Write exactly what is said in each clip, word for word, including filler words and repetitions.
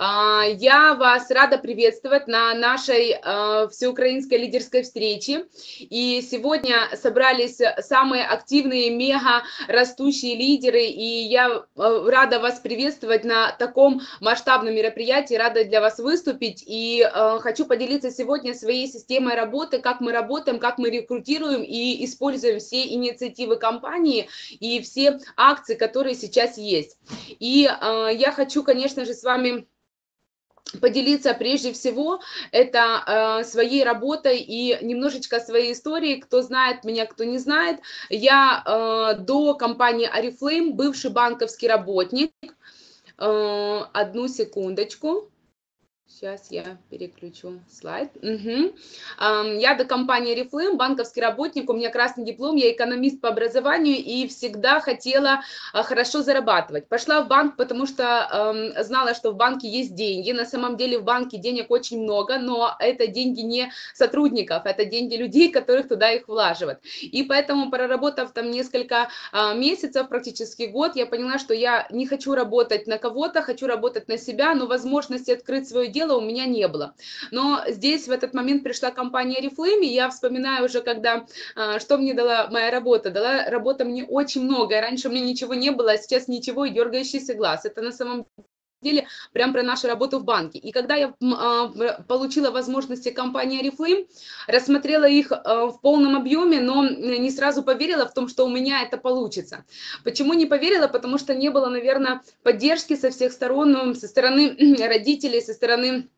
Я вас рада приветствовать на нашей всеукраинской лидерской встрече. И сегодня собрались самые активные, мега растущие лидеры. И я рада вас приветствовать на таком масштабном мероприятии, рада для вас выступить. И хочу поделиться сегодня своей системой работы, как мы работаем, как мы рекрутируем и используем все инициативы компании и все акции, которые сейчас есть. И я хочу, конечно же, с вами поделиться прежде всего это э, своей работой и немножечко своей историей. Кто знает меня, кто не знает, я э, до компании Oriflame бывший банковский работник. Э, одну секундочку. Сейчас я переключу слайд. Угу. Я до компании Oriflame, банковский работник, у меня красный диплом, я экономист по образованию и всегда хотела хорошо зарабатывать. Пошла в банк, потому что знала, что в банке есть деньги. На самом деле в банке денег очень много, но это деньги не сотрудников, это деньги людей, которых туда их влаживают. И поэтому, проработав там несколько месяцев, практически год, я поняла, что я не хочу работать на кого-то, хочу работать на себя, но возможности открыть свое дело у меня не было. Но здесь в этот момент пришла компания Oriflame, и я вспоминаю уже, когда, что мне дала моя работа. Дала работа мне очень много. Раньше у меня ничего не было, а сейчас ничего, и дергающийся глаз. Это на самом деле... деле прям про нашу работу в банке. И когда я э, получила возможности компании Oriflame, рассмотрела их э, в полном объеме, но не сразу поверила в том, что у меня это получится. Почему не поверила? Потому что не было, наверное, поддержки со всех сторон, со стороны родителей, со стороны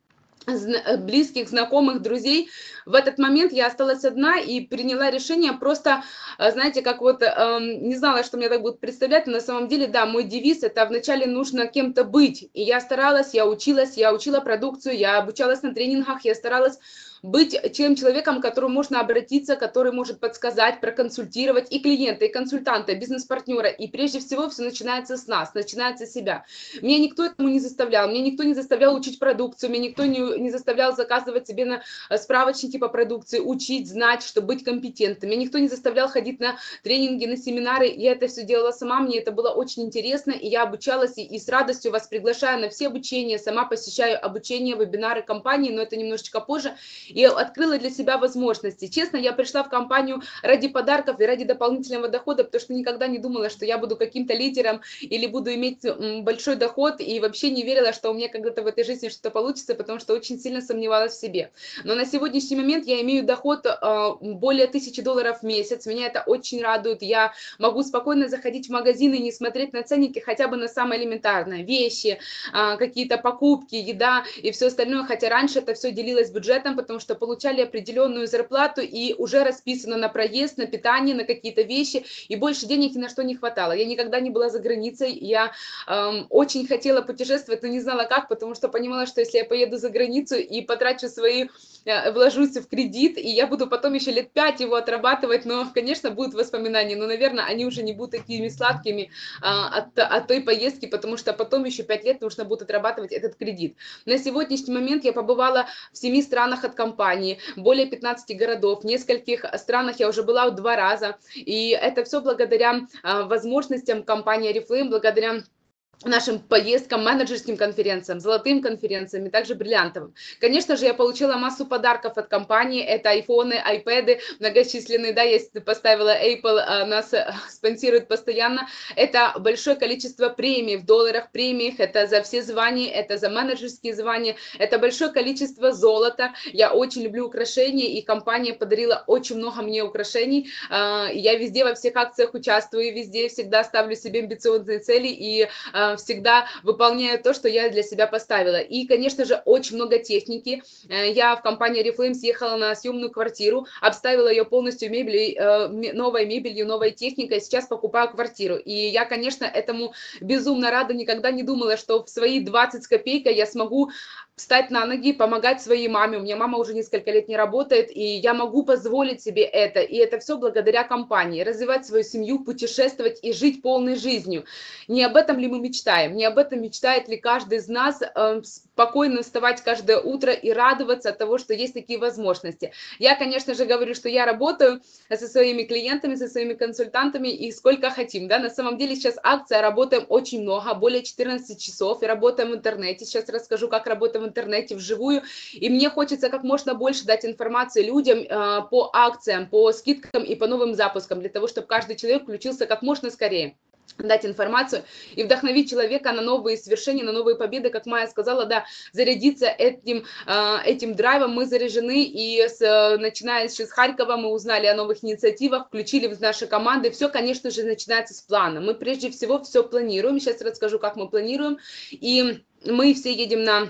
близких, знакомых, друзей. В этот момент я осталась одна и приняла решение просто, знаете, как вот, не знала, что меня так будут представлять, но на самом деле, да, мой девиз – это вначале нужно кем-то быть. И я старалась, я училась, я учила продукцию, я обучалась на тренингах, я старалась быть тем человеком, к которому можно обратиться, который может подсказать, проконсультировать и клиента, и консультанта, и бизнес-партнера. И прежде всего все начинается с нас, начинается с себя. Меня никто этому не заставлял, меня никто не заставлял учить продукцию, меня никто не, не заставлял заказывать себе на справочники по продукции, учить, знать, чтобы быть компетентным. Меня никто не заставлял ходить на тренинги, на семинары. Я это все делала сама, мне это было очень интересно, и я обучалась, и, и с радостью вас приглашаю на все обучения, сама посещаю обучение, вебинары компании, но это немножечко позже. И открыла для себя возможности. Честно, я пришла в компанию ради подарков и ради дополнительного дохода, потому что никогда не думала, что я буду каким-то лидером или буду иметь большой доход, и вообще не верила, что у меня когда-то в этой жизни что-то получится, потому что очень сильно сомневалась в себе. Но на сегодняшний момент я имею доход более тысячи долларов в месяц, меня это очень радует, я могу спокойно заходить в магазины и не смотреть на ценники, хотя бы на самое элементарное, вещи, какие-то покупки, еда и все остальное, хотя раньше это все делилось бюджетом, потому что что получали определенную зарплату и уже расписано на проезд, на питание, на какие-то вещи, и больше денег ни на что не хватало. Я никогда не была за границей, я эм, очень хотела путешествовать, но не знала как, потому что понимала, что если я поеду за границу и потрачу свои, э, вложусь в кредит, и я буду потом еще лет пять его отрабатывать, но, конечно, будут воспоминания, но, наверное, они уже не будут такими сладкими э, от, от той поездки, потому что потом еще пять лет нужно будет отрабатывать этот кредит. На сегодняшний момент я побывала в семи странах от компании, Компании, более пятнадцати городов, в нескольких странах я уже была два раза, и это все благодаря э, возможностям компании Oriflame, благодаря нашим поездкам, менеджерским конференциям, золотым конференциям и также бриллиантовым. Конечно же, я получила массу подарков от компании, это айфоны, айпэды, многочисленные, да, я поставила Apple, нас спонсирует постоянно, это большое количество премий в долларах, премиях, это за все звания, это за менеджерские звания, это большое количество золота, я очень люблю украшения, и компания подарила очень много мне украшений, я везде во всех акциях участвую, везде всегда ставлю себе амбициозные цели и всегда выполняю то, что я для себя поставила. И, конечно же, очень много техники. Я в компании Oriflame съехала на съемную квартиру, обставила ее полностью мебелью, новой мебелью, новой техникой, сейчас покупаю квартиру. И я, конечно, этому безумно рада, никогда не думала, что в свои двадцать с копейкой я смогу встать на ноги, помогать своей маме. У меня мама уже несколько лет не работает, и я могу позволить себе это. И это все благодаря компании. Развивать свою семью, путешествовать и жить полной жизнью. Не об этом ли мы мечтаем? мечтаем, не об этом мечтает ли каждый из нас, э, спокойно вставать каждое утро и радоваться от того, что есть такие возможности. Я, конечно же, говорю, что я работаю со своими клиентами, со своими консультантами и сколько хотим, да, на самом деле сейчас акция, работаем очень много, более четырнадцати часов, и работаем в интернете, сейчас расскажу, как работаем в интернете вживую, и мне хочется как можно больше дать информации людям э, по акциям, по скидкам и по новым запускам, для того, чтобы каждый человек включился как можно скорее. Дать информацию и вдохновить человека на новые свершения, на новые победы, как Майя сказала, да, зарядиться этим, этим драйвом. Мы заряжены, и с, начиная с Харькова мы узнали о новых инициативах, включили в наши команды. Все, конечно же, начинается с плана. Мы прежде всего все планируем, сейчас расскажу, как мы планируем, и мы все едем на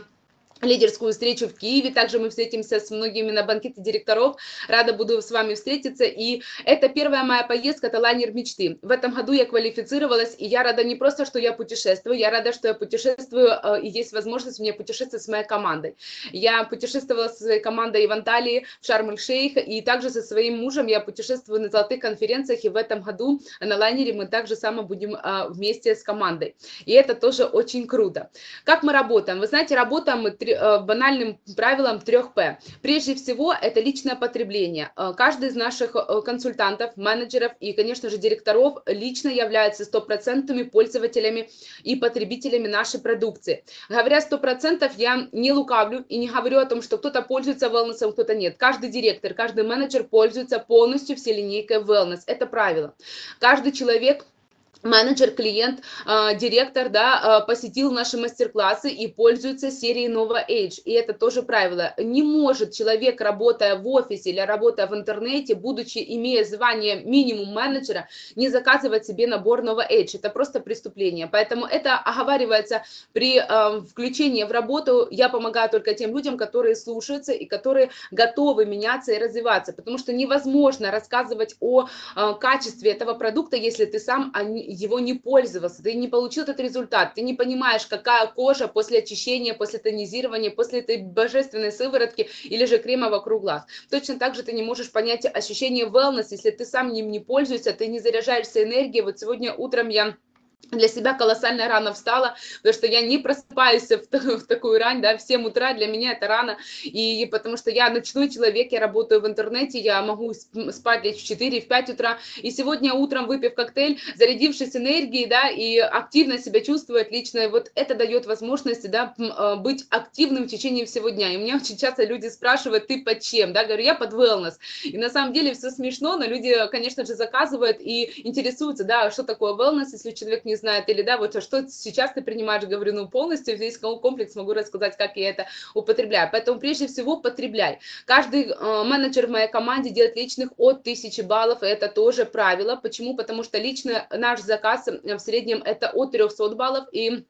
лидерскую встречу в Киеве, также мы встретимся с многими на банкете директоров, рада буду с вами встретиться, и это первая моя поездка, это лайнер мечты, в этом году я квалифицировалась, и я рада не просто, что я путешествую, я рада, что я путешествую, и есть возможность у меня путешествовать с моей командой. Я путешествовала с своей командой в Анталии, в Шарм-эль-Шейх, и также со своим мужем я путешествую на золотых конференциях, и в этом году на лайнере мы также само будем вместе с командой, и это тоже очень круто. Как мы работаем? Вы знаете, работаем мы три банальным правилом трёх П. Прежде всего, это личное потребление. Каждый из наших консультантов, менеджеров и, конечно же, директоров лично является стопроцентными пользователями и потребителями нашей продукции. Говоря сто процентов, я не лукавлю и не говорю о том, что кто-то пользуется wellness, кто-то нет. Каждый директор, каждый менеджер пользуется полностью всей линейкой wellness. Это правило. Каждый человек, менеджер, клиент, директор, да, посетил наши мастер-классы и пользуется серией NovAge. И это тоже правило. Не может человек, работая в офисе или работая в интернете, будучи, имея звание минимум менеджера, не заказывать себе набор NovAge. Это просто преступление. Поэтому это оговаривается при э, включении в работу. Я помогаю только тем людям, которые слушаются и которые готовы меняться и развиваться. Потому что невозможно рассказывать о э, качестве этого продукта, если ты сам о нем его не пользовался, ты не получил этот результат, ты не понимаешь, какая кожа после очищения, после тонизирования, после этой божественной сыворотки или же крема вокруг глаз. Точно так же ты не можешь понять ощущение wellness, если ты сам ним не пользуешься, ты не заряжаешься энергией. Вот сегодня утром я для себя колоссально рано встала, потому что я не просыпаюсь в, в такую рань, да, в семь утра, для меня это рано, и потому что я ночной человек, я работаю в интернете, я могу спать лишь в четыре, в пять утра, и сегодня утром, выпив коктейль, зарядившись энергией, да, и активно себя чувствую отлично, и вот это дает возможность, да, быть активным в течение всего дня, и меня очень часто люди спрашивают, ты под чем, да, говорю, я под wellness, и на самом деле все смешно, но люди, конечно же, заказывают и интересуются, да, что такое wellness, если человек не знает, или да, вот что сейчас ты принимаешь, говорю, ну полностью весь комплекс, могу рассказать, как я это употребляю. Поэтому прежде всего потребляй. Каждый э, менеджер в моей команде делает личных от тысячи баллов, и это тоже правило. Почему? Потому что лично наш заказ в среднем это от трёхсот баллов, и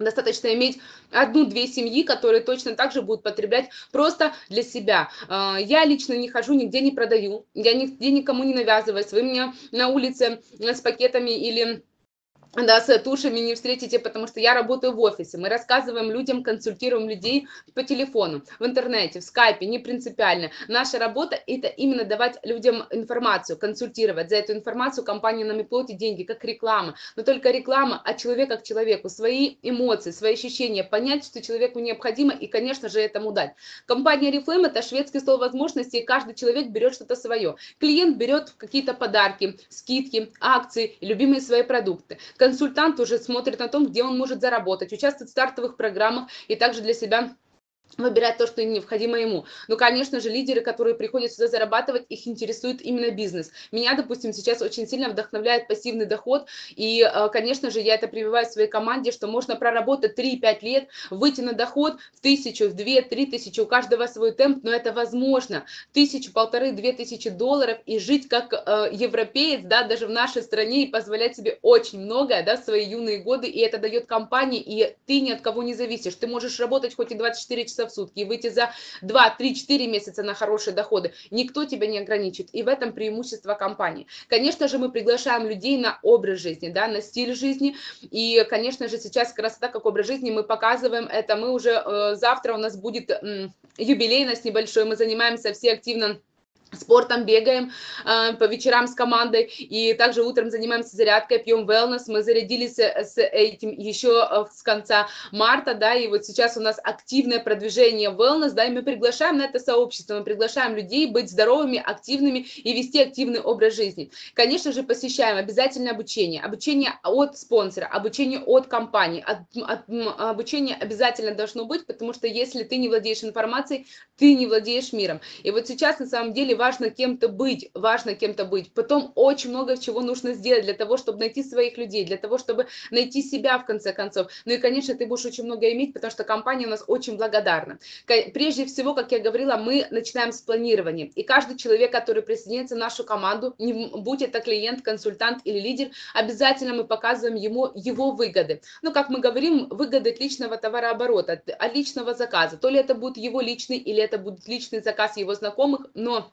достаточно иметь одну-две семьи, которые точно так же будут потреблять просто для себя. Я лично не хожу, нигде не продаю, я нигде никому не навязываюсь. Вы меня на улице с пакетами или да, с тушами не встретите, потому что я работаю в офисе, мы рассказываем людям, консультируем людей по телефону, в интернете, в скайпе, не принципиально. Наша работа – это именно давать людям информацию, консультировать. За эту информацию компания нам и платит деньги, как реклама. Но только реклама от человека к человеку, свои эмоции, свои ощущения, понять, что человеку необходимо, и, конечно же, этому дать. Компания Oriflame – это шведский стол возможностей, и каждый человек берет что-то свое. Клиент берет какие-то подарки, скидки, акции, любимые свои продукты. Консультант уже смотрит на том, где он может заработать, участвует в стартовых программах и также для себя выбирать то, что необходимо ему. Но, конечно же, лидеры, которые приходят сюда зарабатывать, их интересует именно бизнес. Меня, допустим, сейчас очень сильно вдохновляет пассивный доход. И, конечно же, я это прививаю своей команде, что можно проработать три-пять лет, выйти на доход в тысячу, в две, три тысячи, у каждого свой темп, но это возможно. Тысячу, полторы, две тысячи долларов и жить как э, европеец, да, даже в нашей стране, и позволять себе очень многое, да, в свои юные годы. И это дает компании, и ты ни от кого не зависишь. Ты можешь работать хоть и двадцать четыре часа в сутки и выйти за два-три-четыре месяца на хорошие доходы. Никто тебя не ограничит, и в этом преимущество компании. Конечно же, мы приглашаем людей на образ жизни, да, на стиль жизни, и, конечно же, сейчас красота как образ жизни, мы показываем это, мы уже э, завтра у нас будет э, юбилейность небольшой, мы занимаемся все активно спортом, бегаем э, по вечерам с командой, и также утром занимаемся зарядкой, пьем wellness. Мы зарядились с этим еще с конца марта, да, и вот сейчас у нас активное продвижение wellness, да, и мы приглашаем на это сообщество, мы приглашаем людей быть здоровыми, активными и вести активный образ жизни. Конечно же, посещаем обязательно обучение, обучение от спонсора, обучение от компании, от, от, обучение обязательно должно быть, потому что если ты не владеешь информацией, ты не владеешь миром. И вот сейчас на самом деле важно кем-то быть, важно кем-то быть. Потом очень много чего нужно сделать для того, чтобы найти своих людей, для того, чтобы найти себя в конце концов. Ну и, конечно, ты будешь очень много иметь, потому что компания у нас очень благодарна. Прежде всего, как я говорила, мы начинаем с планирования. И каждый человек, который присоединится в нашу команду, будь это клиент, консультант или лидер, обязательно мы показываем ему его выгоды. Ну, как мы говорим, выгоды от личного товарооборота, от личного заказа. То ли это будет его личный, или это будет личный заказ его знакомых, но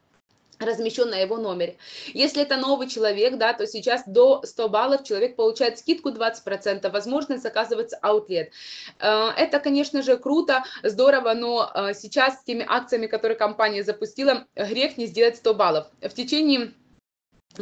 размещен на его номере. Если это новый человек, да, то сейчас до ста баллов человек получает скидку двадцать процентов, возможность заказывать аутлет. Это, конечно же, круто, здорово, но сейчас с теми акциями, которые компания запустила, грех не сделать сто баллов. В течение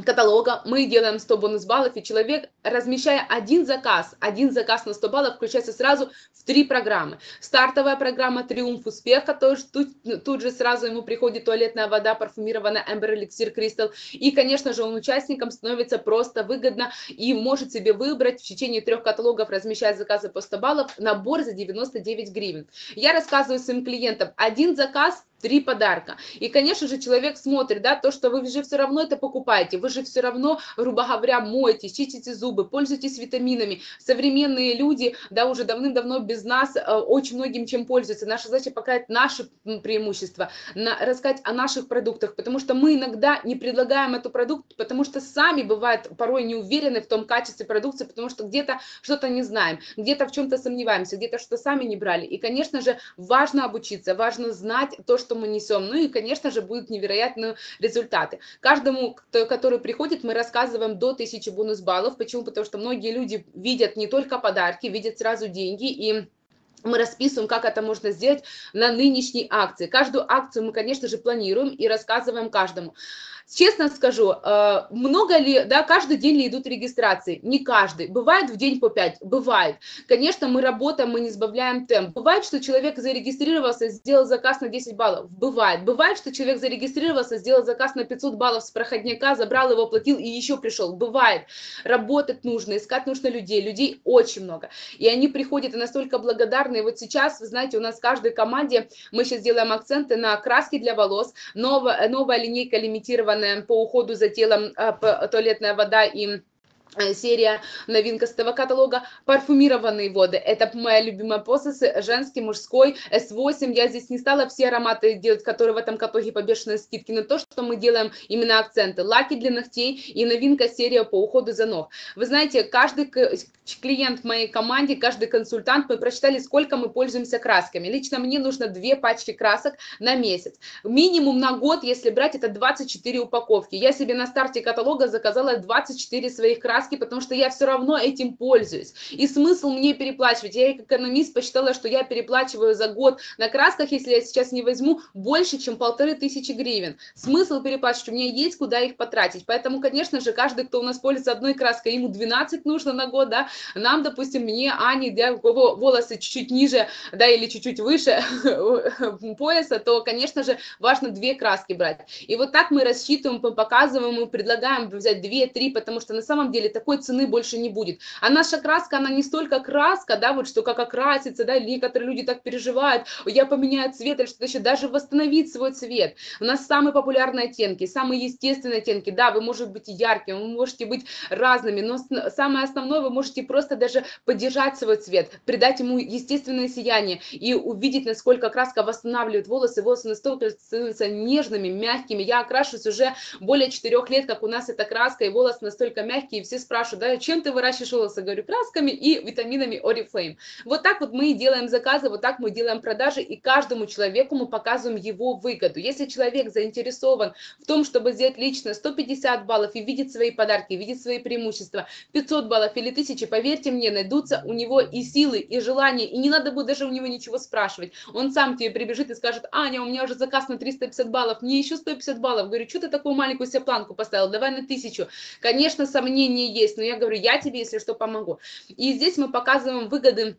каталога мы делаем сто бонус баллов, и человек, размещая один заказ, один заказ на сто баллов, включается сразу в три программы. Стартовая программа «Триумф успеха», тоже тут, тут же сразу ему приходит туалетная вода, парфюмированная Ember Elixir Crystal, и, конечно же, он участником становится просто выгодно и может себе выбрать в течение трех каталогов, размещая заказы по сто баллов, набор за девяносто девять гривен. Я рассказываю своим клиентам, один заказ, три подарка. И, конечно же, человек смотрит, да, то, что вы же все равно это покупаете, вы же все равно, грубо говоря, моете, чистите зубы, пользуетесь витаминами. Современные люди, да, уже давным-давно без нас очень многим чем пользуются. Наша задача показать наши преимущества, на, рассказать о наших продуктах, потому что мы иногда не предлагаем этот продукт, потому что сами, бывает, порой не уверены в том качестве продукции, потому что где-то что-то не знаем, где-то в чем-то сомневаемся, где-то что-то сами не брали. И, конечно же, важно обучиться, важно знать то, что что мы несем, ну и, конечно же, будут невероятные результаты. Каждому, кто, который приходит, мы рассказываем до тысячи бонус баллов. Почему? Потому что многие люди видят не только подарки, видят сразу деньги, и мы расписываем, как это можно сделать на нынешней акции. Каждую акцию мы, конечно же, планируем и рассказываем каждому. Честно скажу, много ли, да, каждый день ли идут регистрации? Не каждый. Бывает в день по пять? Бывает. Конечно, мы работаем, мы не сбавляем темп. Бывает, что человек зарегистрировался, сделал заказ на десять баллов? Бывает. Бывает, что человек зарегистрировался, сделал заказ на пятьсот баллов с проходняка, забрал его, оплатил и еще пришел. Бывает. Работать нужно, искать нужно людей. Людей очень много. И они приходят и настолько благодарны. И вот сейчас, вы знаете, у нас в каждой команде, мы сейчас делаем акценты на краски для волос, новая, новая линейка лимитированная, по уходу за телом, туалетная вода и серия новинка с этого каталога, парфюмированные воды, это моя любимая Possess, женский, мужской, эс восемь, я здесь не стала все ароматы делать, которые в этом каталоге по бешеной скидке, но то, что мы делаем именно акценты, лаки для ногтей и новинка серия по уходу за ног. Вы знаете, каждый клиент в моей команде, каждый консультант, мы прочитали, сколько мы пользуемся красками. Лично мне нужно две пачки красок на месяц, минимум на год, если брать, это двадцать четыре упаковки, я себе на старте каталога заказала двадцать четыре своих красок, потому что я все равно этим пользуюсь. И смысл мне переплачивать? Я как экономист посчитала, что я переплачиваю за год на красках, если я сейчас не возьму, больше, чем полторы тысячи гривен. Смысл переплачивать? У меня есть куда их потратить. Поэтому, конечно же, каждый, кто у нас пользуется одной краской, ему двенадцать нужно на год, да, нам, допустим, мне, Ане, для кого волосы чуть-чуть ниже, да, или чуть-чуть выше пояса, то, конечно же, важно две краски брать. И вот так мы рассчитываем, показываем и предлагаем взять две-три, потому что на самом деле такой цены больше не будет. А наша краска, она не столько краска, да, вот что как окрасится, да, некоторые люди так переживают, я поменяю цвет или что-то еще, даже восстановить свой цвет. У нас самые популярные оттенки, самые естественные оттенки, да, вы можете быть ярким, вы можете быть разными, но самое основное, вы можете просто даже поддержать свой цвет, придать ему естественное сияние и увидеть, насколько краска восстанавливает волосы, волосы настолько становятся нежными, мягкими. Я окрашиваюсь уже более четырех лет, как у нас эта краска, и волосы настолько мягкие, и все люди спрашивают, да, чем ты выращиваешь волосы, говорю, красками и витаминами Oriflame. Вот так вот мы и делаем заказы, вот так мы делаем продажи, и каждому человеку мы показываем его выгоду. Если человек заинтересован в том, чтобы сделать лично сто пятьдесят баллов и видеть свои подарки, видеть свои преимущества, пятьсот баллов или тысяча, поверьте мне, найдутся у него и силы, и желания, и не надо будет даже у него ничего спрашивать. Он сам тебе прибежит и скажет: Аня, у меня уже заказ на триста пятьдесят баллов, мне еще сто пятьдесят баллов. Говорю, что ты такую маленькую себе планку поставил, давай на тысячу. Конечно, сомнения есть, но я говорю, я тебе, если что, помогу. И здесь мы показываем выгоды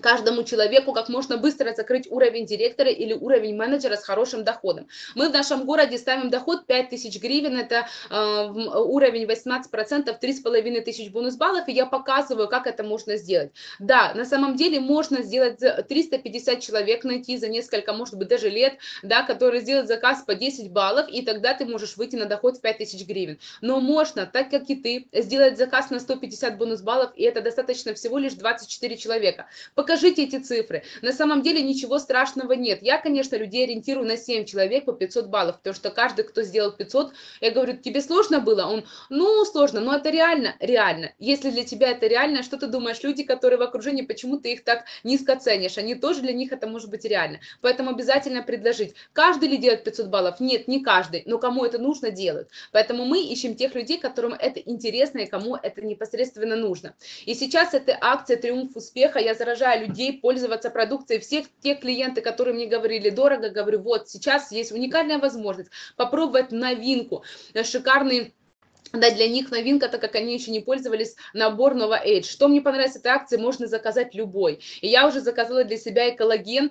каждому человеку, как можно быстро закрыть уровень директора или уровень менеджера с хорошим доходом. Мы в нашем городе ставим доход пять тысяч гривен, это э, уровень восемнадцать процентов, три с половиной тысячи бонус-баллов, и я показываю, как это можно сделать. Да, на самом деле можно сделать триста пятьдесят человек, найти за несколько, может быть, даже лет, да, которые сделают заказ по десять баллов, и тогда ты можешь выйти на доход в пять тысяч гривен. Но можно, так как и ты, сделать заказ на сто пятьдесят бонус-баллов, и это достаточно всего лишь двадцать четыре человека. Покажите эти цифры. На самом деле ничего страшного нет. Я, конечно, людей ориентирую на семь человек по пятьсот баллов, потому что каждый, кто сделал пятьсот, я говорю, тебе сложно было? Он, ну, сложно, но это реально, реально. Если для тебя это реально, что ты думаешь, люди, которые в окружении, почему ты их так низко ценишь? Они тоже, для них это может быть реально. Поэтому обязательно предложить. Каждый ли делает пятьсот баллов? Нет, не каждый, но кому это нужно, делают. Поэтому мы ищем тех людей, которым это интересно и кому это непосредственно нужно. И сейчас эта акция «Триумф успеха», я заражаю людей пользоваться продукцией. Всех те клиенты, которые мне говорили дорого, говорю, вот сейчас есть уникальная возможность попробовать новинку, шикарный. Да, для них новинка, так как они еще не пользовались, набор NovAge. Что мне понравилось в этой акции, можно заказать любой. И я уже заказала для себя и коллаген,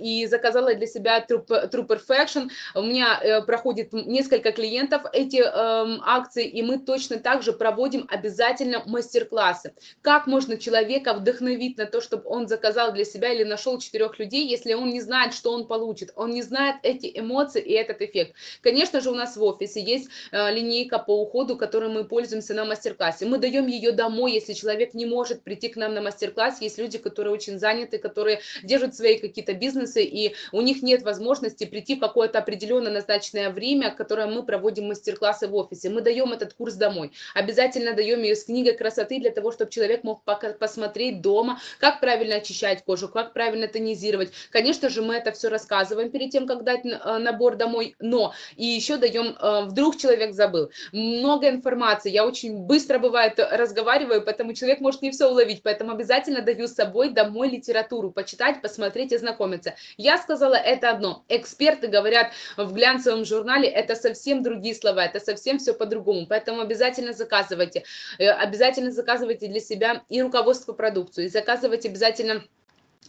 и заказала для себя True Perfection. У меня проходит несколько клиентов эти акции, и мы точно так же проводим обязательно мастер-классы. Как можно человека вдохновить на то, чтобы он заказал для себя или нашел четырех людей, если он не знает, что он получит, он не знает эти эмоции и этот эффект. Конечно же, у нас в офисе есть линейка по уходу, которым мы пользуемся на мастер-классе. Мы даем ее домой, если человек не может прийти к нам на мастер-класс. Есть люди, которые очень заняты, которые держат свои какие-то бизнесы, и у них нет возможности прийти в какое-то определенно назначенное время, которое мы проводим мастер-классы в офисе. Мы даем этот курс домой. Обязательно даем ее с книгой красоты, для того, чтобы человек мог посмотреть дома, как правильно очищать кожу, как правильно тонизировать. Конечно же, мы это все рассказываем перед тем, как дать набор домой, но и еще даем, вдруг человек забыл. Много информации, я очень быстро, бывает, разговариваю, поэтому человек может не все уловить, поэтому обязательно даю с собой домой литературу, почитать, посмотреть и знакомиться. Я сказала это одно, эксперты говорят в глянцевом журнале, это совсем другие слова, это совсем все по-другому, поэтому обязательно заказывайте, обязательно заказывайте для себя и руководство продукцию, и заказывайте обязательно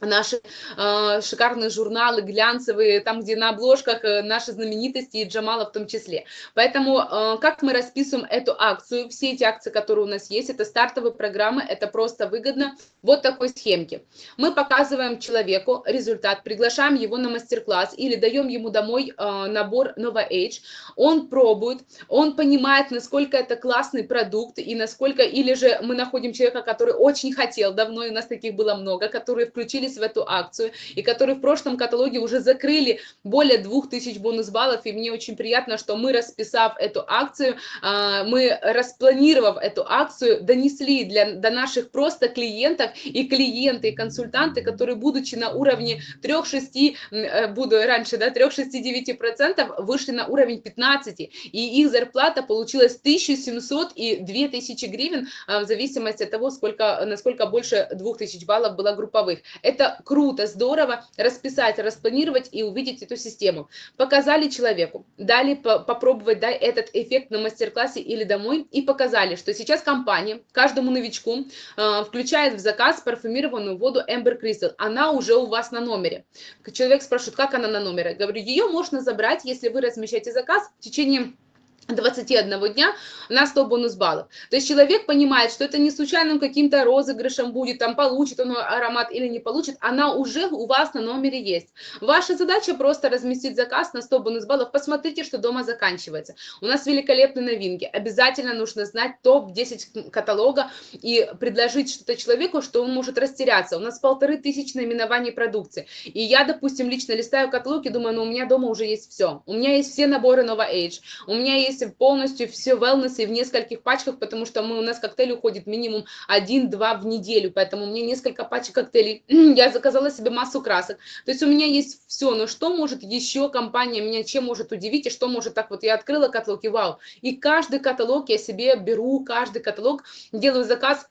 наши э, шикарные журналы, глянцевые, там, где на обложках э, наши знаменитости и Джамала в том числе. Поэтому, э, как мы расписываем эту акцию, все эти акции, которые у нас есть, это стартовые программы, это просто выгодно, вот такой схемки. Мы показываем человеку результат, приглашаем его на мастер-класс или даем ему домой э, набор NovAge, он пробует, он понимает, насколько это классный продукт и насколько, или же мы находим человека, который очень хотел давно, и у нас таких было много, которые включили в эту акцию и которые в прошлом каталоге уже закрыли более двух тысяч бонус-баллов, и мне очень приятно, что мы, расписав эту акцию, мы, распланировав эту акцию, донесли для, до наших просто клиентов, и клиенты, и консультанты, которые, будучи на уровне трёх-шести, буду раньше, да, трёх-шести-девяти процентов, вышли на уровень пятнадцати, и их зарплата получилась тысяча семьсот и две тысячи гривен, в зависимости от того, сколько, насколько больше двух тысяч баллов было групповых. Это круто, здорово, расписать, распланировать и увидеть эту систему. Показали человеку, дали попробовать, да, этот эффект на мастер-классе или домой, и показали, что сейчас компания каждому новичку э, включает в заказ парфюмированную воду Ember Crystal. Она уже у вас на номере. Человек спрашивает, как она на номере? Говорю, ее можно забрать, если вы размещаете заказ в течение двадцати одного дня на сто бонус-баллов. То есть человек понимает, что это не случайным каким-то розыгрышем будет, там получит он аромат или не получит, она уже у вас на номере есть. Ваша задача просто разместить заказ на сто бонус-баллов, посмотрите, что дома заканчивается. У нас великолепные новинки, обязательно нужно знать топ десять каталога и предложить что-то человеку, что он может растеряться. У нас полторы тысячи наименований продукции. И я, допустим, лично листаю каталог и думаю, ну у меня дома уже есть все. У меня есть все наборы NovAge, у меня есть вместе полностью все wellness и в нескольких пачках, потому что мы, у нас коктейль уходит минимум один-два в неделю, поэтому мне несколько пачек коктейлей, я заказала себе массу красок, то есть у меня есть все, но что может еще компания меня, чем может удивить и что может так вот, я открыла каталог и вау, и каждый каталог я себе беру, каждый каталог, делаю заказ,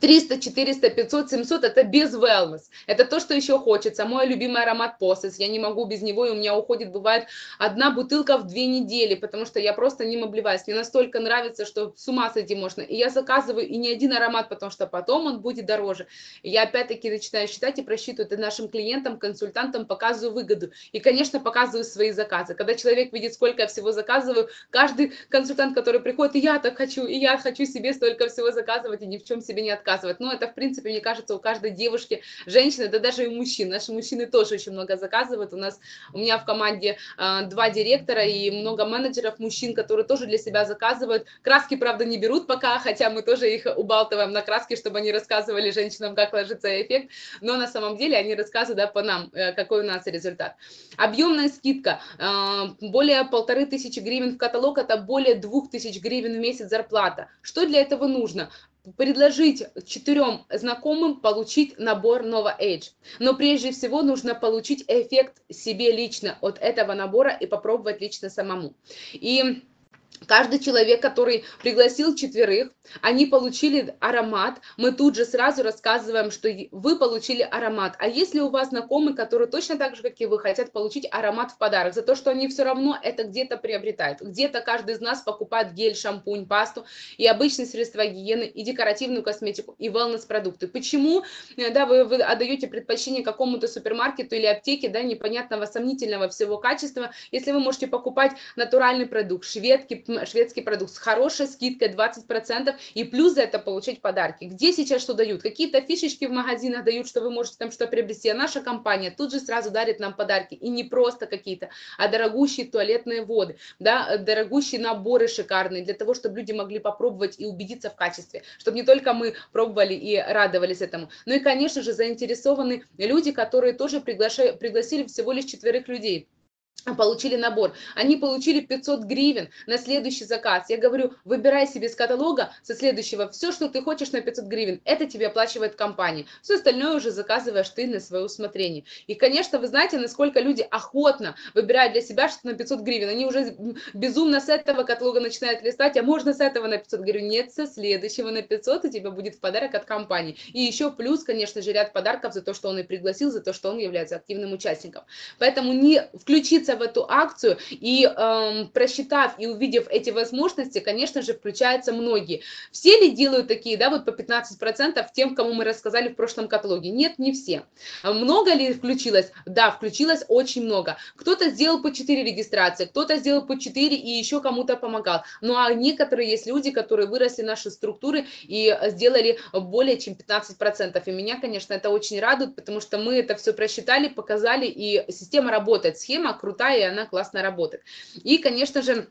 триста, четыреста, пятьсот, семьсот, это без wellness, это то, что еще хочется, мой любимый аромат Possess, я не могу без него, и у меня уходит, бывает, одна бутылка в две недели, потому что я просто не обливаюсь, мне настолько нравится, что с ума сойти можно, и я заказываю и не один аромат, потому что потом он будет дороже, и я опять-таки начинаю считать и просчитываю, это нашим клиентам, консультантам показываю выгоду, и, конечно, показываю свои заказы, когда человек видит, сколько я всего заказываю, каждый консультант, который приходит, и я так хочу, и я хочу себе столько всего заказывать, и ни в чем себе не отказывать. Но это, в принципе, мне кажется, у каждой девушки, женщины, да даже и мужчин. Наши мужчины тоже очень много заказывают. У нас, у меня в команде э, два директора и много менеджеров, мужчин, которые тоже для себя заказывают. Краски, правда, не берут пока, хотя мы тоже их убалтываем на краски, чтобы они рассказывали женщинам, как ложится эффект. Но на самом деле они рассказывают, да, по нам, э, какой у нас результат. Объемная скидка. Э, более полторы тысячи гривен в каталог, это более двух тысяч гривен в месяц зарплата. Что для этого нужно? Предложить четырем знакомым получить набор NovAge. Но прежде всего нужно получить эффект себе лично от этого набора и попробовать лично самому. И каждый человек, который пригласил четверых, они получили аромат, мы тут же сразу рассказываем, что вы получили аромат. А если у вас знакомые, которые точно так же, как и вы, хотят получить аромат в подарок, за то, что они все равно это где-то приобретают. Где-то каждый из нас покупает гель, шампунь, пасту и обычные средства гигиены, и декоративную косметику, и wellness-продукты. Почему, да, вы, вы отдаете предпочтение какому-то супермаркету или аптеке, да, непонятного, сомнительного всего качества, если вы можете покупать натуральный продукт, шведки, шведский продукт с хорошей скидкой двадцать процентов и плюс за это получить подарки. Где сейчас что дают? Какие-то фишечки в магазинах дают, что вы можете там что приобрести. А наша компания тут же сразу дарит нам подарки. И не просто какие-то, а дорогущие туалетные воды, да, дорогущие наборы шикарные, для того, чтобы люди могли попробовать и убедиться в качестве. Чтобы не только мы пробовали и радовались этому. Ну и, конечно же, заинтересованы люди, которые тоже приглашали, пригласили всего лишь четверых людей. Получили набор, они получили пятьсот гривен на следующий заказ. Я говорю, выбирай себе с каталога, со следующего, все, что ты хочешь на пятьсот гривен, это тебе оплачивает компания. Все остальное уже заказываешь ты на свое усмотрение. И, конечно, вы знаете, насколько люди охотно выбирают для себя что-то на пятьсот гривен. Они уже безумно с этого каталога начинают листать, а можно с этого на пятьсот гривен. Нет, со следующего на пятьсот у тебя будет в подарок от компании. И еще плюс, конечно же, ряд подарков за то, что он и пригласил, за то, что он является активным участником. Поэтому не включиться в эту акцию и эм, просчитав и увидев эти возможности, конечно же, включаются многие. Все ли делают такие, да, вот по пятнадцать процентов тем, кому мы рассказали в прошлом каталоге? Нет, не все. Много ли включилось? Да, включилось очень много. Кто-то сделал по четыре регистрации, кто-то сделал по четыре и еще кому-то помогал. Ну а некоторые есть люди, которые выросли наши структуры и сделали более чем пятнадцать процентов. И меня, конечно, это очень радует, потому что мы это все просчитали, показали, и система работает, схема крутая. И она классно работает. И, конечно же,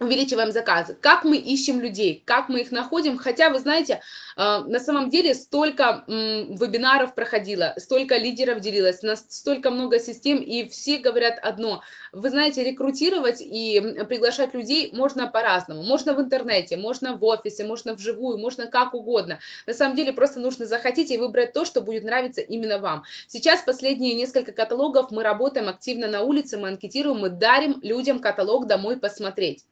увеличиваем заказы. Как мы ищем людей, как мы их находим, хотя, вы знаете, на самом деле столько вебинаров проходило, столько лидеров делилось, столько много систем, и все говорят одно. Вы знаете, рекрутировать и приглашать людей можно по-разному. Можно в интернете, можно в офисе, можно вживую, можно как угодно. На самом деле просто нужно захотеть и выбрать то, что будет нравиться именно вам. Сейчас последние несколько каталогов мы работаем активно на улице, мы анкетируем, мы дарим людям каталог домой посмотреть.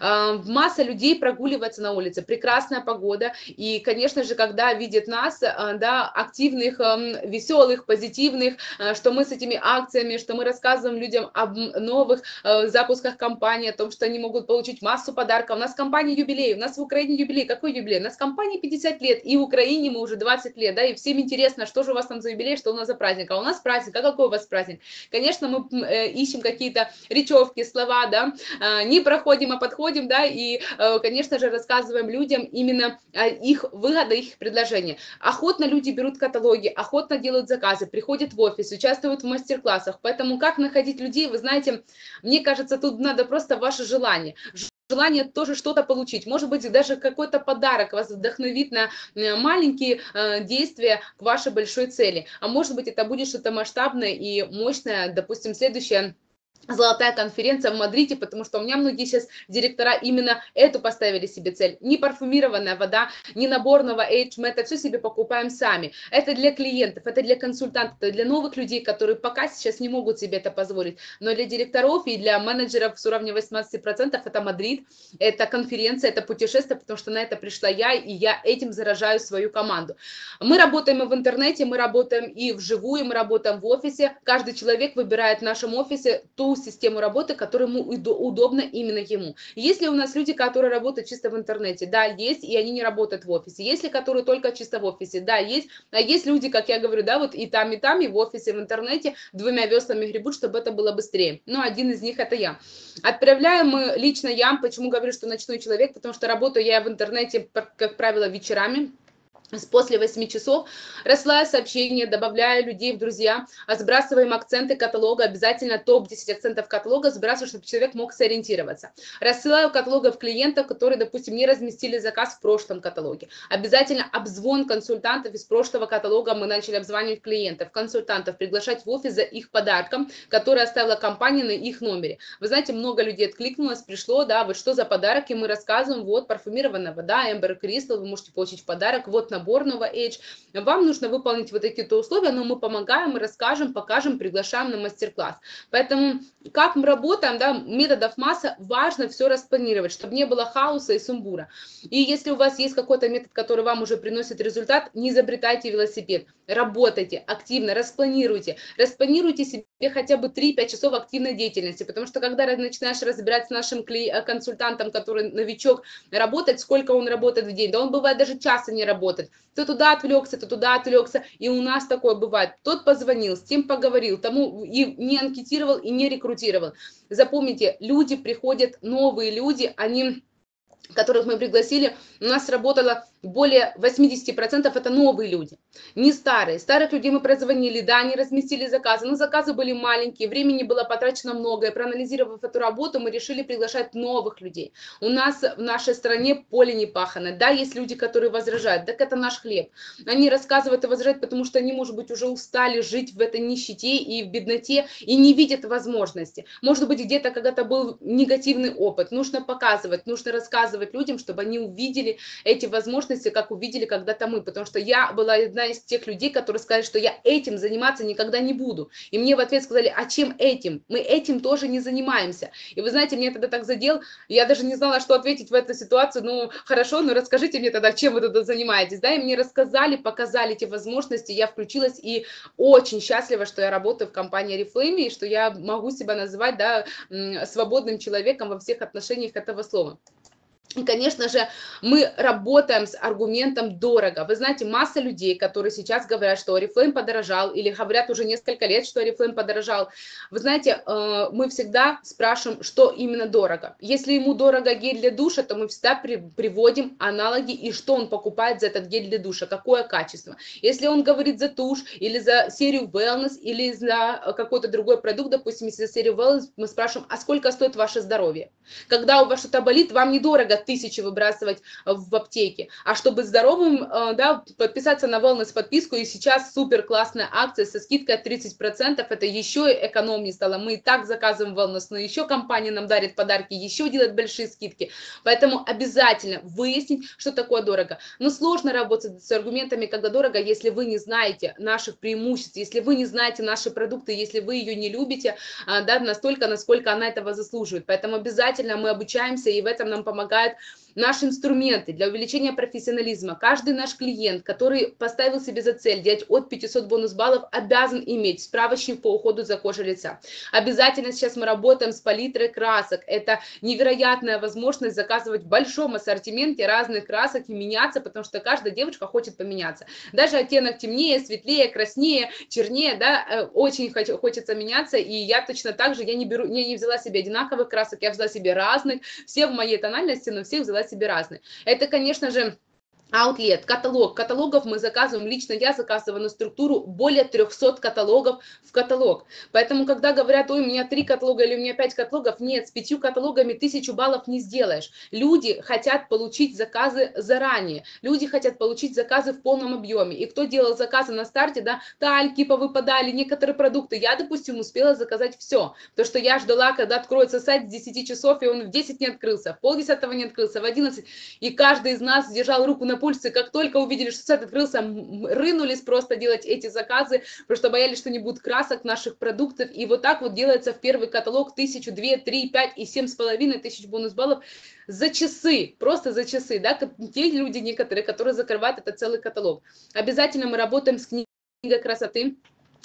Масса людей прогуливается на улице, прекрасная погода, и, конечно же, когда видят нас, да, активных, веселых, позитивных, что мы с этими акциями, что мы рассказываем людям об новых запусках компании, о том, что они могут получить массу подарков. У нас компания юбилей, у нас в Украине юбилей. Какой юбилей? У нас компания пятьдесят лет, и в Украине мы уже двадцать лет, да, и всем интересно, что же у вас там за юбилей, что у нас за праздник, а у нас праздник, а какой у вас праздник? Конечно, мы ищем какие-то речевки, слова, да, не проходим, мы подходим, да, и, конечно же, рассказываем людям именно их выгоды, их предложения. Охотно люди берут каталоги, охотно делают заказы, приходят в офис, участвуют в мастер-классах. Поэтому как находить людей, вы знаете, мне кажется, тут надо просто ваше желание. Желание тоже что-то получить, может быть, даже какой-то подарок вас вдохновит на маленькие действия к вашей большой цели. А может быть, это будет что-то масштабное и мощное, допустим, следующее золотая конференция в Мадриде, потому что у меня многие сейчас директора именно эту поставили себе цель. Не парфюмированная вода, не набор NovAge, мы это все себе покупаем сами. Это для клиентов, это для консультантов, это для новых людей, которые пока сейчас не могут себе это позволить. Но для директоров и для менеджеров с уровня восемнадцати процентов это Мадрид, это конференция, это путешествие, потому что на это пришла я, и я этим заражаю свою команду. Мы работаем и в интернете, мы работаем и вживую, мы работаем в офисе. Каждый человек выбирает в нашем офисе ту систему работы, которая ему удобна именно ему. Если у нас люди, которые работают чисто в интернете, да, есть, и они не работают в офисе. Если которые только чисто в офисе, да, есть. А есть люди, как я говорю, да, вот и там, и там, и в офисе, в интернете, двумя веслами гребут, чтобы это было быстрее. Но один из них это я. Отправляем мы, лично я, почему говорю, что ночной человек, потому что работаю я в интернете, как правило, вечерами. После восьми часов рассылаю сообщения, добавляю людей в друзья, сбрасываем акценты каталога, обязательно топ десять акцентов каталога сбрасываю, чтобы человек мог сориентироваться. Рассылаю каталогов клиентов, которые, допустим, не разместили заказ в прошлом каталоге. Обязательно обзвон консультантов из прошлого каталога, мы начали обзванивать клиентов, консультантов, приглашать в офис за их подарком, который оставила компания на их номере. Вы знаете, много людей откликнулось, пришло, да, вот что за подарок, и мы рассказываем, вот парфюмированная вода, Ember Crystal, вы можете получить в подарок, вот на NovAge. Вам нужно выполнить вот такие-то условия, но мы помогаем, расскажем, покажем, приглашаем на мастер-класс. Поэтому, как мы работаем, да, методов масса, важно все распланировать, чтобы не было хаоса и сумбура. И если у вас есть какой-то метод, который вам уже приносит результат, не изобретайте велосипед, работайте активно, распланируйте, распланируйте себе хотя бы три-пять часов активной деятельности, потому что когда начинаешь разбирать с нашим консультантом, который новичок, работать, сколько он работает в день, да он бывает даже часа не работает, то туда отвлекся, то туда отвлекся, и у нас такое бывает, тот позвонил, с тем поговорил, тому и не анкетировал, и не рекрутировал. Запомните, люди приходят, новые люди, они... которых мы пригласили, у нас работало более восьмидесяти процентов, это новые люди, не старые. Старых людей мы прозвонили, да, они разместили заказы, но заказы были маленькие, времени было потрачено много, и проанализировав эту работу, мы решили приглашать новых людей. У нас в нашей стране поле не пахано, да, есть люди, которые возражают, так это наш хлеб. Они рассказывают и возражают, потому что они, может быть, уже устали жить в этой нищете и в бедноте, и не видят возможности. Может быть, где-то когда-то был негативный опыт, нужно показывать, нужно рассказывать людям, чтобы они увидели эти возможности, как увидели когда-то мы, потому что я была одна из тех людей, которые сказали, что я этим заниматься никогда не буду, и мне в ответ сказали, а чем этим? Мы этим тоже не занимаемся, и вы знаете, мне тогда так задел, я даже не знала, что ответить в эту ситуацию, ну, хорошо, но расскажите мне тогда, чем вы тогда занимаетесь, да, и мне рассказали, показали эти возможности, я включилась, и очень счастлива, что я работаю в компании Oriflame, и что я могу себя называть, да, свободным человеком во всех отношениях этого слова. И, конечно же, мы работаем с аргументом дорого. Вы знаете, масса людей, которые сейчас говорят, что Oriflame подорожал, или говорят уже несколько лет, что Oriflame подорожал. Вы знаете, мы всегда спрашиваем, что именно дорого. Если ему дорого гель для душа, то мы всегда приводим аналоги, и что он покупает за этот гель для душа, какое качество. Если он говорит за тушь, или за серию Wellness, или за какой-то другой продукт, допустим, если за серию Wellness, мы спрашиваем, а сколько стоит ваше здоровье? Когда у вас что-то болит, вам недорого тысячи выбрасывать в аптеке, а чтобы здоровым, да, подписаться на Wellness подписку, и сейчас супер классная акция со скидкой тридцать процентов, это еще экономнее стало, мы и так заказываем Wellness, но еще компания нам дарит подарки, еще делает большие скидки, поэтому обязательно выяснить, что такое дорого. Но сложно работать с аргументами, когда дорого, если вы не знаете наших преимуществ, если вы не знаете наши продукты, если вы ее не любите, да, настолько, насколько она этого заслуживает, поэтому обязательно мы обучаемся, и в этом нам помогает наши инструменты для увеличения профессионализма. Каждый наш клиент, который поставил себе за цель делать от пятисот бонус-баллов, обязан иметь справочник по уходу за кожей лица. Обязательно сейчас мы работаем с палитрой красок. Это невероятная возможность заказывать в большом ассортименте разных красок и меняться, потому что каждая девочка хочет поменяться. Даже оттенок темнее, светлее, краснее, чернее, да, очень хочется меняться. И я точно так же, я не, беру, я не взяла себе одинаковых красок, я взяла себе разных, все в моей тональности, но всех взяла себе разные. Это, конечно же, Аутлет, каталог. Каталогов мы заказываем, лично я заказываю на структуру более трёхсот каталогов в каталог. Поэтому, когда говорят, ой, у меня три каталога или у меня пять каталогов, нет, с пятью каталогами тысячу баллов не сделаешь. Люди хотят получить заказы заранее, люди хотят получить заказы в полном объеме. И кто делал заказы на старте, да, тальки повыпадали, некоторые продукты. Я, допустим, успела заказать все, потому что я ждала, когда откроется сайт с десяти часов, и он в десять не открылся, в полдесятого не открылся, в одиннадцать. И каждый из нас держал руку на пульсе, как только увидели, что сайт открылся, рынулись просто делать эти заказы, потому что боялись, что не будет красок наших продуктов. И вот так вот делается в первый каталог тысячу, две, три, пять и семь с половиной тысяч бонус баллов за часы, просто за часы, да, те люди некоторые, которые закрывают это целый каталог. Обязательно мы работаем с книгой красоты.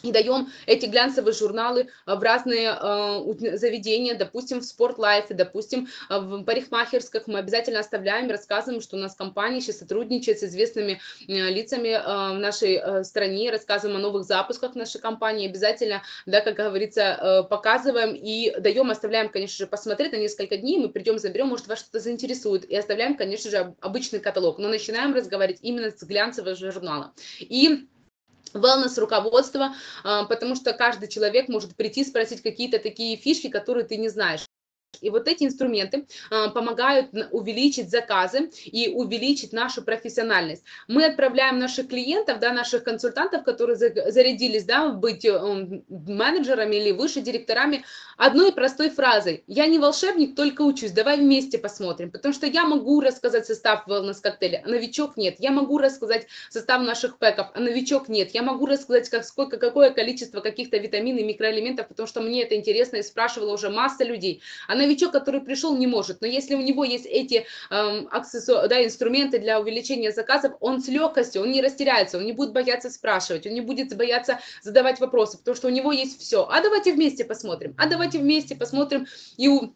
И даем эти глянцевые журналы в разные э, заведения, допустим, в спорт-лайфе, допустим, в парикмахерских. Мы обязательно оставляем, рассказываем, что у нас компания сейчас сотрудничает с известными э, лицами э, в нашей э, стране, рассказываем о новых запусках нашей компании, обязательно, да, как говорится, э, показываем и даем, оставляем, конечно же, посмотреть на несколько дней, мы придем, заберем, может, вас что-то заинтересует, и оставляем, конечно же, обычный каталог, но начинаем разговаривать именно с глянцевого журнала. И wellness руководство, потому что каждый человек может прийти и спросить какие-то такие фишки, которые ты не знаешь. И вот эти инструменты а, помогают увеличить заказы и увеличить нашу профессиональность. Мы отправляем наших клиентов, да, наших консультантов, которые зарядились, да, быть э, менеджерами или выше директорами, одной простой фразой. Я не волшебник, только учусь, давай вместе посмотрим. Потому что я могу рассказать состав wellness коктейля, а новичок нет. Я могу рассказать состав наших пэков, а новичок нет. Я могу рассказать, как, сколько, какое количество каких-то витамин и микроэлементов, потому что мне это интересно и спрашивала уже масса людей. Новичок, который пришел, не может, но если у него есть эти э, аксессуары, да, инструменты для увеличения заказов, он с легкостью, он не растеряется, он не будет бояться спрашивать, он не будет бояться задавать вопросы, потому что у него есть все. А давайте вместе посмотрим, а давайте вместе посмотрим и у...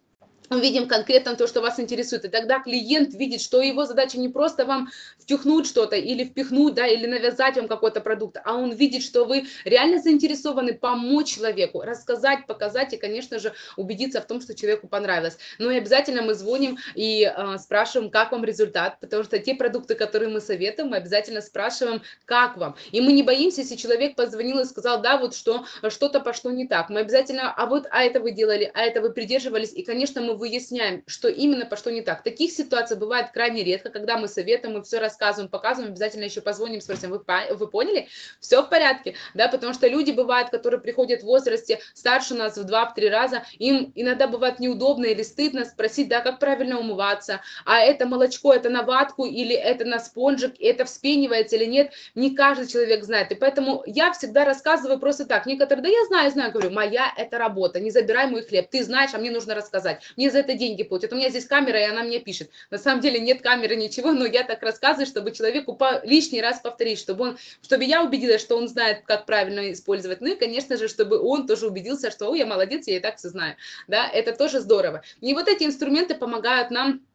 увидим конкретно то, что вас интересует. И тогда клиент видит, что его задача не просто вам втюхнуть что-то или впихнуть, да, или навязать вам какой-то продукт, а он видит, что вы реально заинтересованы помочь человеку, рассказать, показать и, конечно же, убедиться в том, что человеку понравилось. Ну и обязательно мы звоним и э, спрашиваем, как вам результат, потому что те продукты, которые мы советуем, мы обязательно спрашиваем, как вам. И мы не боимся, если человек позвонил и сказал, да, вот что, что-то пошло не так. Мы обязательно, а вот, а это вы делали, а это вы придерживались, и, конечно, мы выясняем, что именно пошло не так. Таких ситуаций бывает крайне редко, когда мы советуем, мы все рассказываем, показываем, обязательно еще позвоним, спросим, вы, вы поняли? Все в порядке, да, потому что люди бывают, которые приходят в возрасте старше нас в два-три раза, им иногда бывает неудобно или стыдно спросить, да, как правильно умываться, а это молочко, это на ватку или это на спонжик, это вспенивается или нет, не каждый человек знает, и поэтому я всегда рассказываю просто так, некоторые, да, я знаю, знаю, говорю, моя это работа, не забирай мой хлеб, ты знаешь, а мне нужно рассказать, мне за это деньги платят, у меня здесь камера, и она мне пишет. На самом деле нет камеры, ничего, но я так рассказываю, чтобы человеку по лишний раз повторить, чтобы он, чтобы я убедилась, что он знает, как правильно использовать, ну и, конечно же, чтобы он тоже убедился, что, ой, я молодец, я и так все знаю, да, это тоже здорово. И вот эти инструменты помогают нам,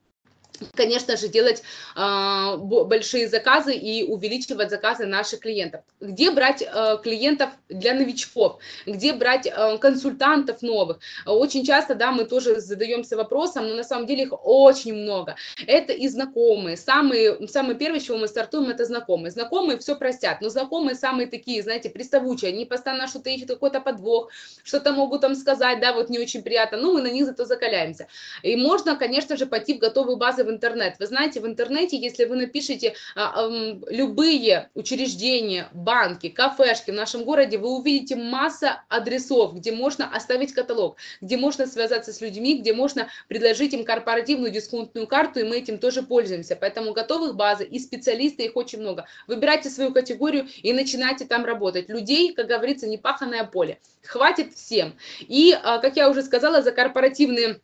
конечно же, делать э, большие заказы и увеличивать заказы наших клиентов. Где брать э, клиентов для новичков, где брать э, консультантов новых. Очень часто, да, мы тоже задаемся вопросом, но на самом деле их очень много. Это и знакомые. Самые, самые первые, с чего мы стартуем, это знакомые. Знакомые все простят, но знакомые самые такие, знаете, приставучие. Они постоянно что-то, их какой-то подвох, что-то могут там сказать, да, вот не очень приятно, но мы на них зато закаляемся. И можно, конечно же, пойти в готовые базы в интернет. Вы знаете, в интернете, если вы напишите а, а, любые учреждения, банки, кафешки в нашем городе, вы увидите масса адресов, где можно оставить каталог, где можно связаться с людьми, где можно предложить им корпоративную дисконтную карту, и мы этим тоже пользуемся. Поэтому готовых баз и специалисты, их очень много. Выбирайте свою категорию и начинайте там работать. Людей, как говорится, непаханное поле. Хватит всем. И, а, как я уже сказала, за корпоративные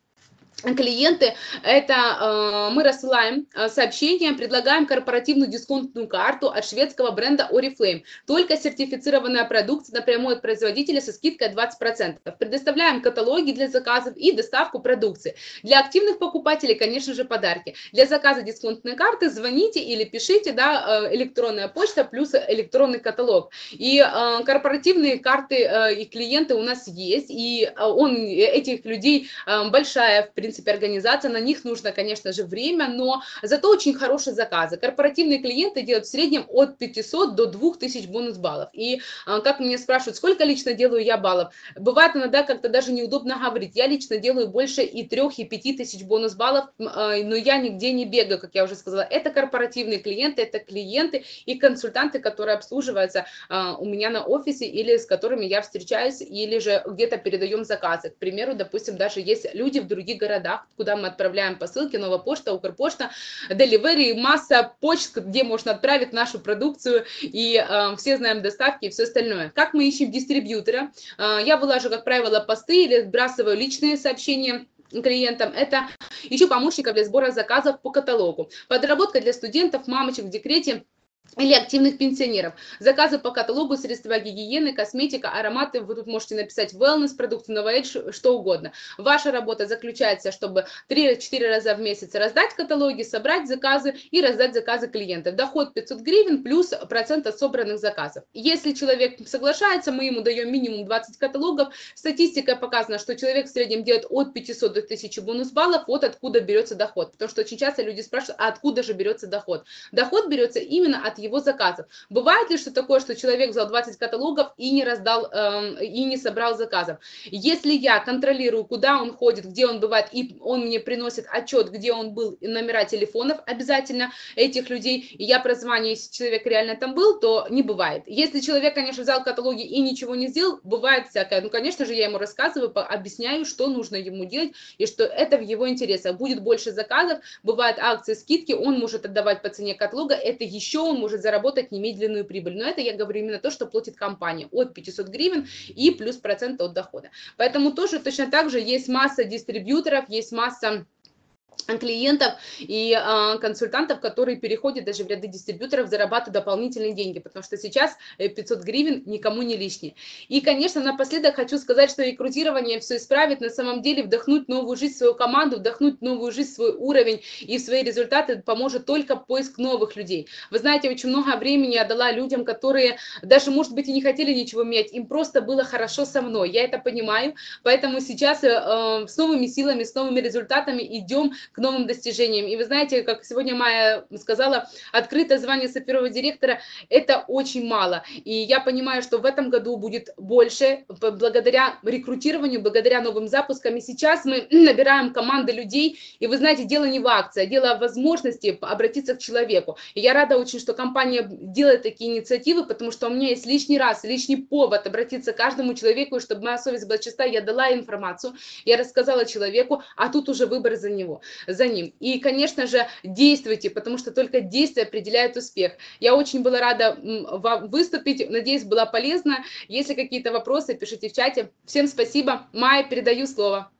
клиенты, это э, мы рассылаем э, сообщения, предлагаем корпоративную дисконтную карту от шведского бренда Oriflame. Только сертифицированная продукция напрямую от производителя со скидкой двадцать процентов. Предоставляем каталоги для заказов и доставку продукции. Для активных покупателей, конечно же, подарки. Для заказа дисконтной карты звоните или пишите, да, электронная почта плюс электронный каталог. И э, корпоративные карты э, и клиенты у нас есть, и он, этих людей э, большая в принципе, организация, на них нужно, конечно же, время, но зато очень хорошие заказы. Корпоративные клиенты делают в среднем от пятисот до двух тысяч бонус-баллов. И как меня спрашивают, сколько лично делаю я баллов, бывает иногда как-то даже неудобно говорить. Я лично делаю больше и трёх, и пяти тысяч бонус-баллов, но я нигде не бегаю, как я уже сказала. Это корпоративные клиенты, это клиенты и консультанты, которые обслуживаются у меня на офисе или с которыми я встречаюсь, или же где-то передаем заказы. К примеру, допустим, даже есть люди в других городах, куда мы отправляем посылки, Новая почта, Укрпочта, Delivery, масса почт, где можно отправить нашу продукцию, и э, все знаем доставки и все остальное. Как мы ищем дистрибьютора? Э, я вылажу, как правило, посты или сбрасываю личные сообщения клиентам. Это еще помощников для сбора заказов по каталогу. Подработка для студентов, мамочек в декрете или активных пенсионеров. Заказы по каталогу, средства гигиены, косметика, ароматы. Вы тут можете написать wellness, продукты, NovAge, что угодно. Ваша работа заключается, чтобы три-четыре раза в месяц раздать каталоги, собрать заказы и раздать заказы клиентов. Доход пятьсот гривен плюс процент от собранных заказов. Если человек соглашается, мы ему даем минимум двадцать каталогов. Статистика показана, что человек в среднем делает от пятисот до тысячи бонус-баллов. Вот откуда берется доход. Потому что очень часто люди спрашивают, а откуда же берется доход? Доход берется именно от его заказов. Бывает ли, что такое, что человек взял двадцать каталогов и не раздал, э, и не собрал заказов? Если я контролирую, куда он ходит, где он бывает, и он мне приносит отчет, где он был, и номера телефонов обязательно этих людей, и я прозваниваю, если человек реально там был, то не бывает. Если человек, конечно, взял каталоги и ничего не сделал, бывает всякое. Ну, конечно же, я ему рассказываю, объясняю, что нужно ему делать, и что это в его интересах. Будет больше заказов, бывают акции, скидки, он может отдавать по цене каталога, это еще он может заработать немедленную прибыль. Но это я говорю именно то, что платит компания от пятисот гривен и плюс процент от дохода. Поэтому тоже точно так же есть масса дистрибьюторов, есть масса клиентов и э, консультантов, которые переходят даже в ряды дистрибьюторов, зарабатывают дополнительные деньги, потому что сейчас пятьсот гривен никому не лишние. И, конечно, напоследок хочу сказать, что рекрутирование все исправит, на самом деле вдохнуть новую жизнь в свою команду, вдохнуть новую жизнь в свой уровень и в свои результаты поможет только поиск новых людей. Вы знаете, очень много времени я дала людям, которые даже, может быть, и не хотели ничего менять, им просто было хорошо со мной, я это понимаю, поэтому сейчас э, с новыми силами, с новыми результатами идем к новым достижениям. И вы знаете, как сегодня Майя сказала, открытое звание сапфирового директора – это очень мало. И я понимаю, что в этом году будет больше благодаря рекрутированию, благодаря новым запускам. И сейчас мы набираем команды людей. И вы знаете, дело не в акции, а дело в возможности обратиться к человеку. И я рада очень, что компания делает такие инициативы, потому что у меня есть лишний раз, лишний повод обратиться к каждому человеку, и чтобы моя совесть была чиста, я дала информацию, я рассказала человеку, а тут уже выбор за него. за ним. И, конечно же, действуйте, потому что только действия определяют успех. Я очень была рада вам выступить, надеюсь, было полезно. Если какие-то вопросы, пишите в чате. Всем спасибо. Майя, передаю слово.